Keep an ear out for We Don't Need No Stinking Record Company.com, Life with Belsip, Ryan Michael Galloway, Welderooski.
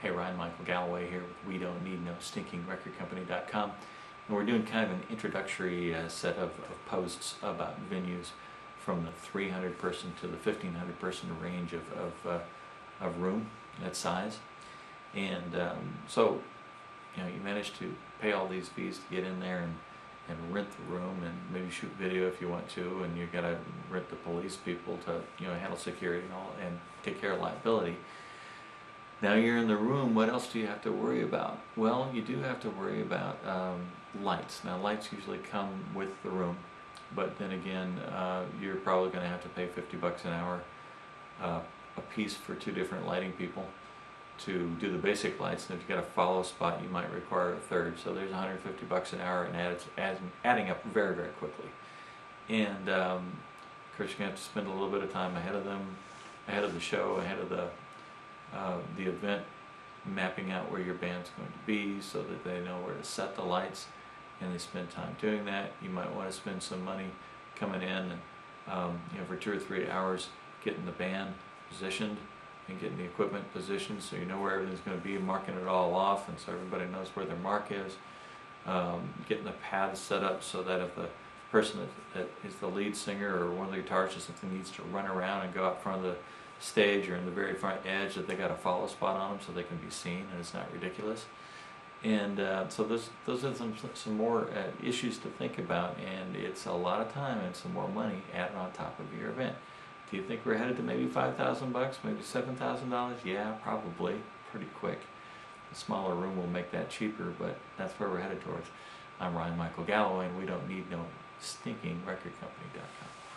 Hey, Ryan Michael Galloway here with We Don't Need No Stinking Record Company.com, and we're doing kind of an introductory set of posts about venues from the 300 person to the 1500 person range of room, that size. And so, you know, you manage to pay all these fees to get in there and rent the room and maybe shoot video if you want to, and you've got to rent the police people to, you know, handle security and all and take care of liability. Now you're in the room, what else do you have to worry about? Well, you do have to worry about lights. Now lights usually come with the room, but then again, you're probably going to have to pay 50 bucks an hour a piece for two different lighting people to do the basic lights, and if you got a follow spot, you might require a third. So there's 150 bucks an hour, and it's adding up very, very quickly. And of course, you're going to have to spend a little bit of time ahead of the show, ahead of the event, mapping out where your band's going to be so that they know where to set the lights, and they spend time doing that. You might want to spend some money coming in and, you know, for 2 or 3 hours getting the band positioned and getting the equipment positioned so you know where everything's going to be, marking it all off, and so everybody knows where their mark is. Getting the paths set up so that if the person that is the lead singer or one of the guitarists or something needs to run around and go out front of the stage or in the very front edge, that they got a follow spot on them so they can be seen and it's not ridiculous. And so those are some more issues to think about, and it's a lot of time and some more money added on top of your event. Do you think we're headed to maybe $5,000, maybe $7,000? Yeah, probably, pretty quick. A smaller room will make that cheaper, but that's where we're headed towards. I'm Ryan Michael Galloway, and we don't need no stinking record company.com.